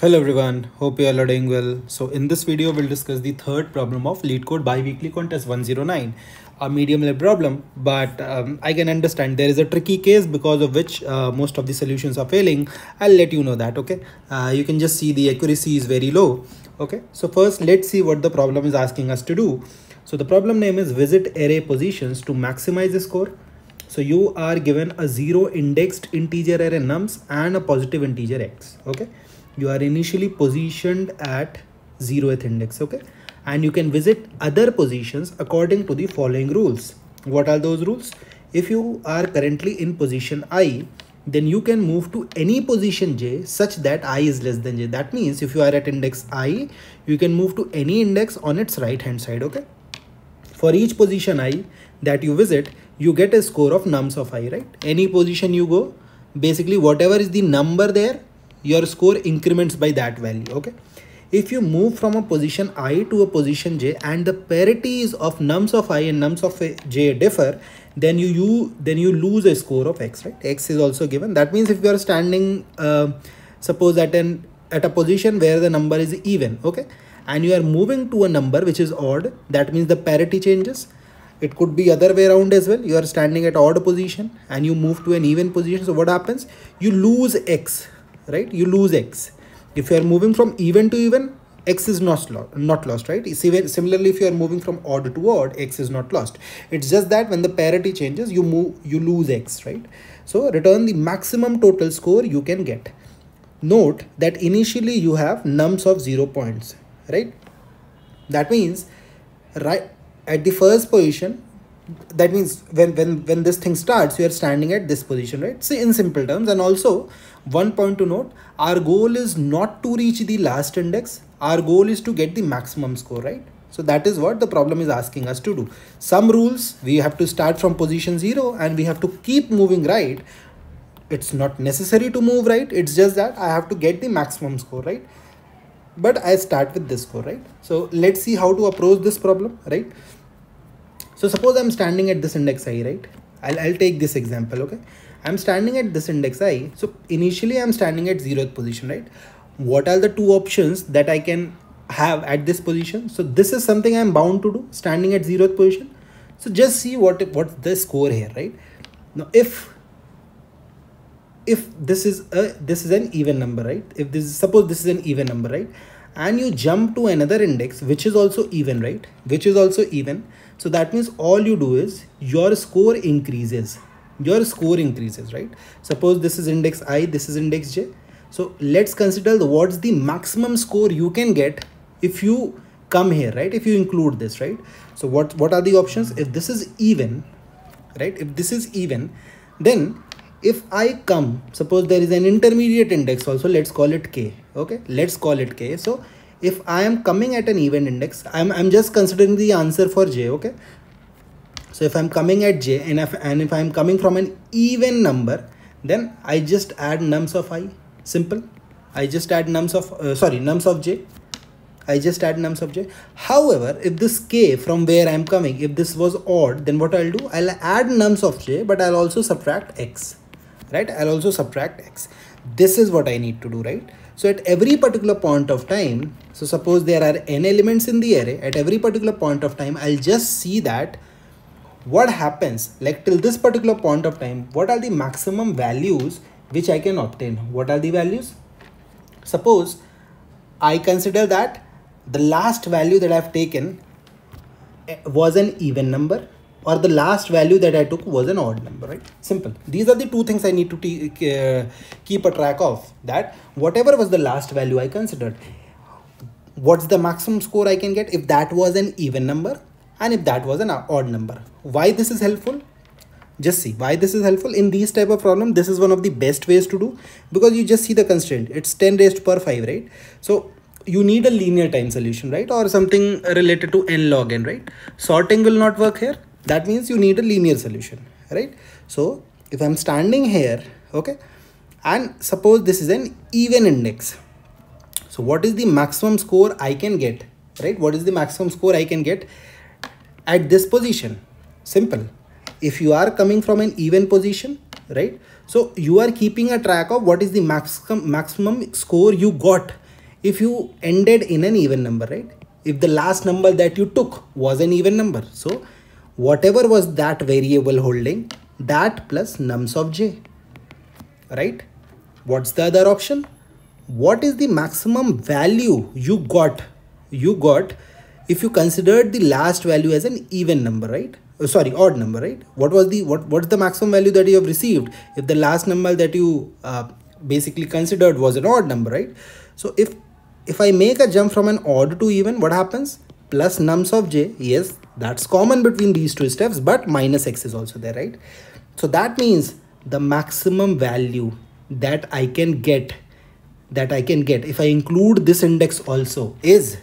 Hello everyone, hope you all are doing well. So in this video we'll discuss the third problem of LeetCode bi-weekly contest 109, a medium level problem, but I can understand there is a tricky case because of which most of the solutions are failing. I'll let you know that. Okay, you can just see the accuracy is very low. Okay, so first let's see what the problem is asking us to do. So the problem name is Visit Array Positions to Maximize the Score. So you are given a 0 indexed integer array nums and a positive integer x. Okay, you are initially positioned at 0th index, okay, and you can visit other positions according to the following rules. What are those rules? If you are currently in position I, then you can move to any position j such that I is less than j. That means if you are at index I, you can move to any index on its right hand side. Okay, for each position I that you visit, you get a score of nums of I, right? Any position you go, basically whatever is the number there, your score increments by that value. Okay, if you move from a position I to a position j and the parities of nums of I and nums of j differ, then you lose a score of x, right? X is also given. That means if you are standing suppose at a position where the number is even, okay, and you are moving to a number which is odd, that means the parity changes. It could be other way around as well. You are standing at odd position and you move to an even position. So what happens? You lose x, right? You lose x. If you are moving from even to even, x is not lost, right? Similarly, if you are moving from odd to odd, x is not lost. It's just that when the parity changes, you lose x, right? So return the maximum total score you can get. Note that initially you have nums of 0 points, right? That means right at the first position, that means when this thing starts, you are standing at this position, right? See, in simple terms. And also one point to note, our goal is not to reach the last index. Our goal is to get the maximum score, right? So that is what the problem is asking us to do. Some rules, we have to start from position 0 and we have to keep moving right. It's not necessary to move right, it's just that I have to get the maximum score, right? But I start with this score, right? So let's see how to approach this problem, right? So suppose I'm standing at this index I, right? I'll take this example, okay? I'm standing at this index I. So initially I'm standing at 0th position, right? What are the two options that I can have at this position? So this is something I'm bound to do, standing at 0th position. So just see what's the score here, right? Now if this is an even number, right? If suppose this is an even number, right? And you jump to another index which is also even, right? Which is also even. So that means all you do is your score increases. Your score increases, right? Suppose this is index I, this is index j. So let's consider what's the maximum score you can get if you come here, right? If you include this, right? So what are the options? If this is even, right? If this is even, then if I come, suppose there is an intermediate index also, let's call it k, okay? Let's call it k. So if I am coming at an even index, I'm just considering the answer for j, okay? So if I'm coming at j and if I'm coming from an even number, then I just add nums of I, simple. I just add nums of j. I just add nums of j. However, if this k from where I'm coming, if this was odd, then what I'll do? I'll add nums of j, but I'll also subtract x. Right, I'll also subtract x. This is what I need to do, right? So at every particular point of time, so suppose there are n elements in the array, at every particular point of time, I'll just see that what happens, like till this particular point of time, what are the maximum values which I can obtain? What are the values? Suppose I consider that the last value that I've taken was an even number, or the last value that I took was an odd number, right? Simple. These are the two things I need to keep a track of, that whatever was the last value I considered, what's the maximum score I can get if that was an even number and if that was an odd number. Why this is helpful? Just see why this is helpful. In these type of problem, this is one of the best ways to do, because you just see the constraint. It's 10 raised to the power 5, right? So you need a linear time solution, right? Or something related to n log n, right? Sorting will not work here. That means you need a linear solution, right? So if I'm standing here, okay, and suppose this is an even index. So what is the maximum score I can get, right? What is the maximum score I can get at this position? Simple. If you are coming from an even position, right? So you are keeping a track of what is the maximum score you got if you ended in an even number, right? If the last number that you took was an even number. So whatever was that variable holding, that plus nums of j, right? What's the other option? What is the maximum value you got? You got if you considered the last value as an even number, right? Sorry, odd number, right? What's the maximum value that you have received if the last number that you basically considered was an odd number, right? So if I make a jump from an odd to even, what happens? Plus nums of j. Yes, that's common between these two steps, but minus x is also there, right? So that means the maximum value that I can get, if I include this index also, is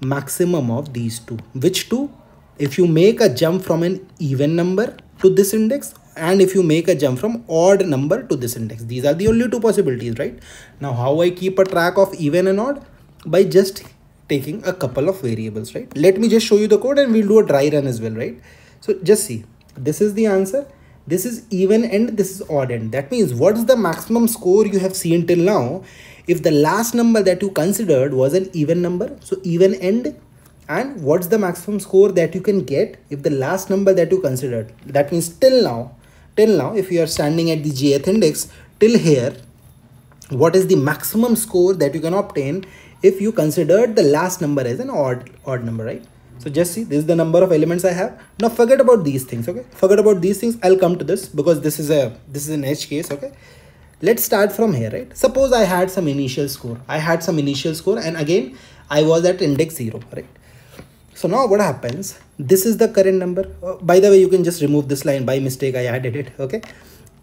maximum of these two. Which two? If you make a jump from an even number to this index, and if you make a jump from odd number to this index. These are the only two possibilities, right? Now, how I keep a track of even and odd? By just taking a couple of variables, right? Let me just show you the code and we'll do a dry run as well, right? So just see, this is the answer. This is even end, this is odd end. That means what is the maximum score you have seen till now if the last number that you considered was an even number? So even end. And what's the maximum score that you can get if the last number that you considered? That means till now, if you are standing at the jth index, till here, what is the maximum score that you can obtain if you considered the last number as an odd number, right? So just see, this is the number of elements I have. Now forget about these things, okay? I'll come to this because this is an edge case, okay? Let's start from here, right? Suppose I had some initial score. And again, I was at index 0, right? So now what happens? This is the current number. By the way, you can just remove this line. By mistake, I added it, okay?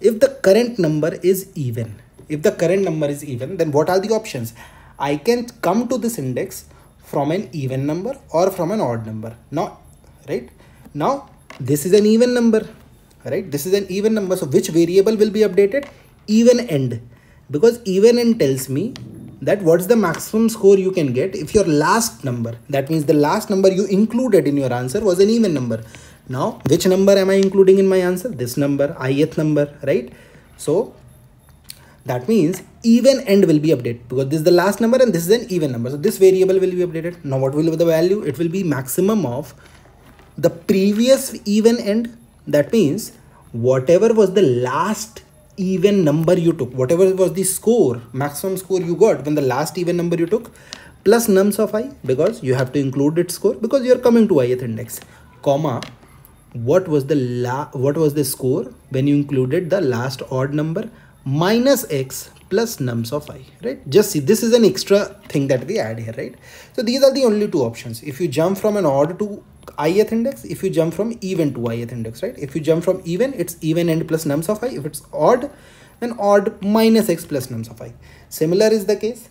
If the current number is even, then what are the options? I can come to this index from an even number or from an odd number. Now, right? Now, this is an even number, right? So which variable will be updated? Even end, because even end tells me that what's the maximum score you can get if your last number, that means the last number you included in your answer, was an even number. Now, which number am I including in my answer? This number, ith number, right? So that means even end will be updated because this is the last number and this is an even number. So this variable will be updated. Now, what will be the value? It will be maximum of the previous even end. That means whatever was the last even number you took, whatever was the score, maximum score you got when the last even number you took, plus nums of I, because you have to include its score because you are coming to ith index, comma, what was the score when you included the last odd number, minus x plus nums of I, right? Just see, this is an extra thing that we add here, right? So these are the only two options. If you jump from an odd to ith index, if you jump from even to ith index, right? If you jump from even, it's even end plus nums of I. If it's odd, then odd minus x plus nums of I. Similar is the case.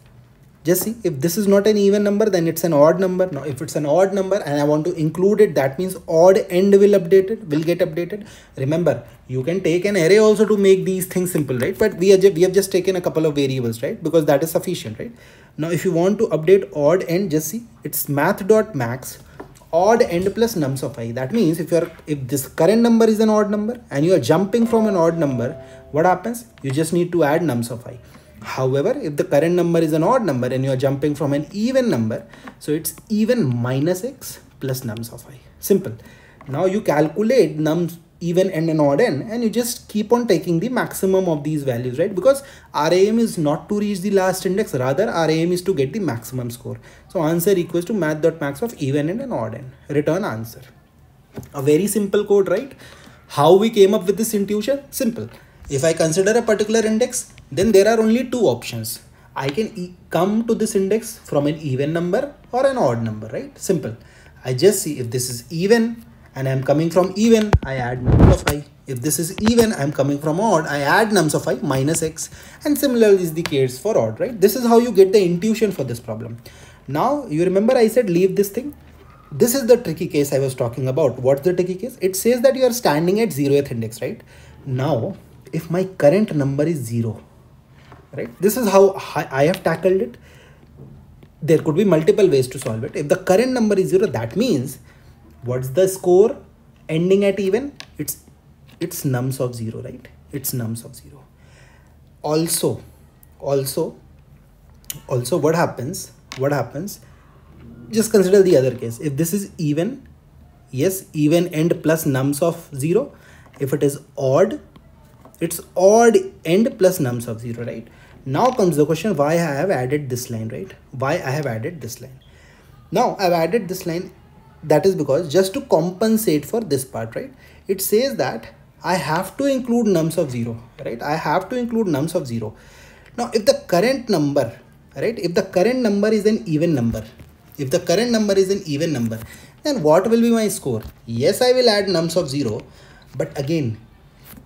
Just see, if this is not an even number, then it's an odd number. Now, if it's an odd number and I want to include it, that means odd end will get updated. Remember, you can take an array also to make these things simple, right? But we have just taken a couple of variables, right? Because that is sufficient, right? Now, if you want to update odd end, just see, it's math.max odd end plus nums of I. That means if this current number is an odd number and you are jumping from an odd number, what happens? You just need to add nums of I. However, if the current number is an odd number and you are jumping from an even number, so it's even minus x plus nums of I. Simple. Now you calculate nums, even end and odd end, and you just keep on taking the maximum of these values, right? Because our aim is not to reach the last index, rather our aim is to get the maximum score. So answer equals to math.max of even end and odd end. Return answer. A very simple code, right? How we came up with this intuition? Simple. If I consider a particular index, then there are only two options. I can come to this index from an even number or an odd number, right? Simple. I just see, if this is even and I'm coming from even, I add nums of I. If this is even, I'm coming from odd, I add nums of I minus x. And similarly is the case for odd, right? This is how you get the intuition for this problem. Now, you remember I said leave this thing. This is the tricky case I was talking about. What's the tricky case? It says that you are standing at 0th index, right? Now, if my current number is 0, right? This is how I have tackled it. There could be multiple ways to solve it. If the current number is 0, that means what's the score ending at even? It's nums of 0, right? It's nums of 0. Also, also what happens, just consider the other case. If this is even, yes, even end plus nums of 0. If it is odd, it's odd end plus nums of 0, right? Now comes the question, why I have added this line, right? Why I have added this line. Now I've added this line, that is because just to compensate for this part, right? It says that I have to include nums of 0, right? I have to include nums of 0. Now if the current number, right? If the current number is an even number, if the current number is an even number, then what will be my score? Yes, I will add nums of 0, but again,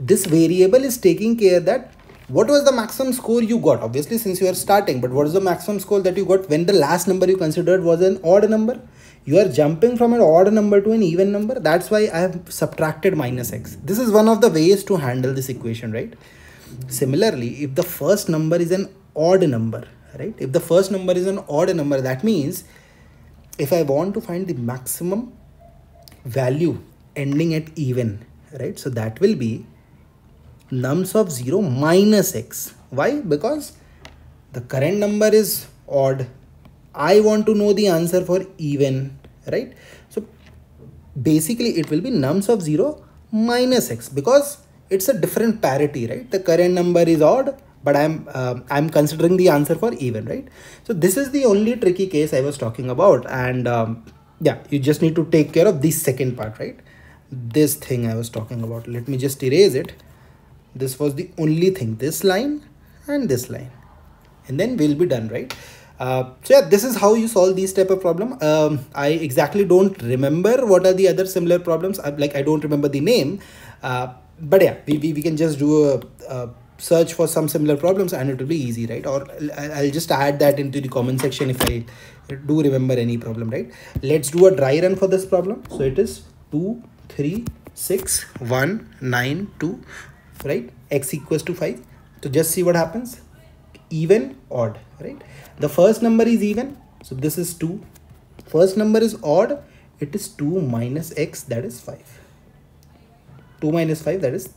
this variable is taking care that what was the maximum score you got, obviously, since you are starting, but what is the maximum score that you got when the last number you considered was an odd number? You are jumping from an odd number to an even number. That's why I have subtracted minus x. This is one of the ways to handle this equation, right? Similarly, if the first number is an odd number, right? If the first number is an odd number, that means if I want to find the maximum value ending at even, right? So that will be nums of 0 minus x. Why? Because the current number is odd. I want to know the answer for even, right? So basically it will be nums of 0 minus x, because it's a different parity, right? The current number is odd, but I'm considering the answer for even, right? So this is the only tricky case I was talking about. And yeah, you just need to take care of this second part, right? This thing I was talking about. Let me just erase it. This was the only thing, this line and this line, and then we'll be done, right? So yeah, this is how you solve these type of problem. I exactly don't remember what are the other similar problems. I don't remember the name, but yeah, we can just do a search for some similar problems and it will be easy, right? Or I'll just add that into the comment section if I do remember any problem, right? Let's do a dry run for this problem. So it is 2, 3, 6, 1, 9, 2, right? X equals to 5. So just see what happens. Even, odd, right? The first number is even, so this is 2. First number is odd, it is 2 minus x, that is 5. 2 minus 5, that is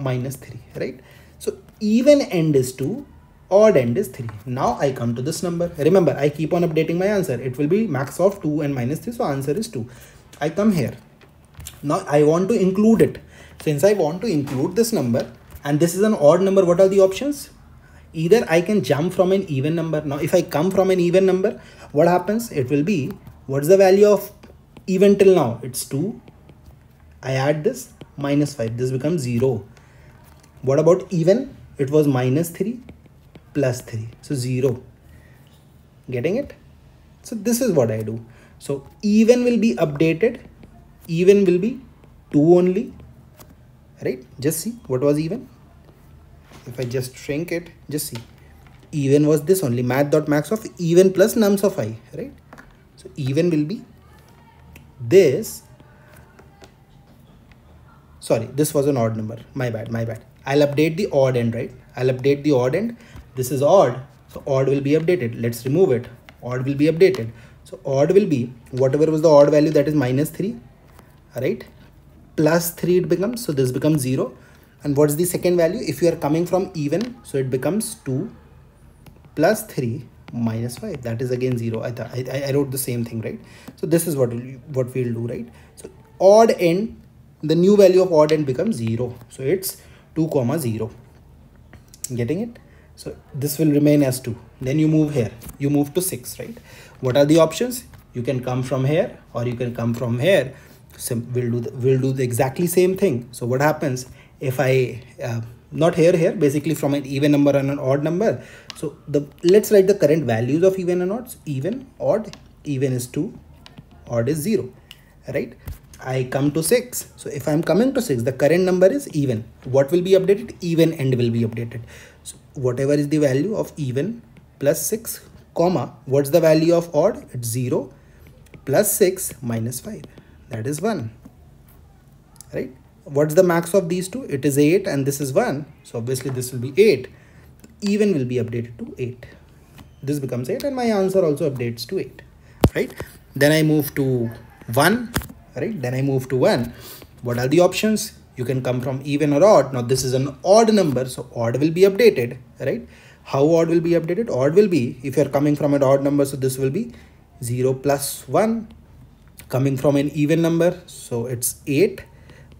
minus 3, right? So even end is 2, odd end is 3. Now I come to this number. Remember, I keep on updating my answer. It will be max of 2 and minus 3, so answer is 2. I come here. Now I want to include it. Since I want to include this number and this is an odd number, what are the options? Either I can jump from an even number. Now if I come from an even number, what happens? It will be, what's the value of even till now? It's 2. I add this, minus 5. This becomes 0. What about even? It was minus 3 plus 3. So 0. Getting it? So this is what I do. So even will be updated. Even will be 2 only. Right? Just see what was even. If I just shrink it, just see, even was this only, math.max of even plus nums of I, right? So even will be this. Sorry, this was an odd number. My bad. I'll update the odd end, right? I'll update the odd end. This is odd. So odd will be updated. Let's remove it. Odd will be updated. So odd will be whatever was the odd value, that is minus 3, right? Plus 3 it becomes. So this becomes 0. And what's the second value? If you are coming from even, so it becomes 2 plus 3 minus 5. That is again 0. I wrote the same thing, right? So this is what we'll do, right? So odd end, the new value of odd end becomes 0. So it's 2 comma 0. Getting it? So this will remain as 2. Then you move here. You move to 6, right? What are the options? You can come from here or you can come from here. So we'll do the exactly same thing. So what happens? If I, not here, basically from an even number and an odd number. So let's write the current values of even and odds. Even, odd, even is 2, odd is 0, right? I come to 6. So if I'm coming to 6, the current number is even. What will be updated? Even end will be updated. So whatever is the value of even plus 6, comma, what's the value of odd? It's 0 plus 6 minus 5, that is 1, right? What's the max of these two? It is 8 and this is 1. So obviously this will be 8. Even will be updated to 8. This becomes 8 and my answer also updates to 8, right? Then I move to 1, right? What are the options? You can come from even or odd. Now this is an odd number, so odd will be updated, right? How odd will be updated? Odd will be, if you're coming from an odd number, so this will be 0 plus 1. Coming from an even number, so it's 8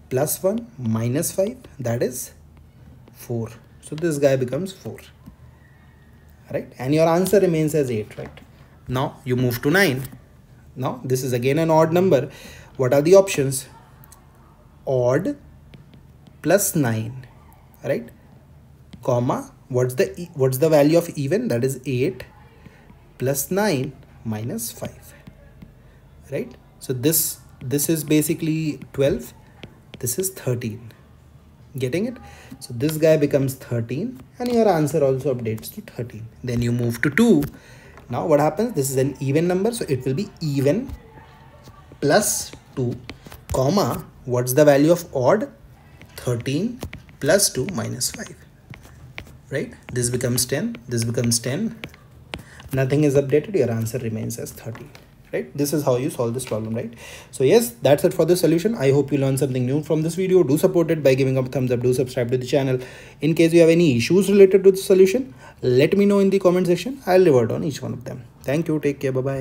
plus 1 minus 5, that is 4. So this guy becomes 4, right? And your answer remains as 8, right? Now you move to 9. Now this is again an odd number. What are the options? Odd plus 9, right? Comma, what's the value of even? That is 8 plus 9 minus 5, right? So this is basically 12, this is 13. Getting it? So this guy becomes 13 and your answer also updates to 13. Then you move to 2. Now what happens? This is an even number, so it will be even plus 2, comma, what's the value of odd? 13 plus 2 minus 5. Right? This becomes 10, this becomes 10. Nothing is updated, your answer remains as 13. Right? This is how you solve this problem, right? So yes, that's it for this solution. I hope you learned something new from this video. Do support it by giving up a thumbs up. Do subscribe to the channel. In case you have any issues related to the solution, let me know in the comment section. I'll revert on each one of them. Thank you. Take care. Bye-bye.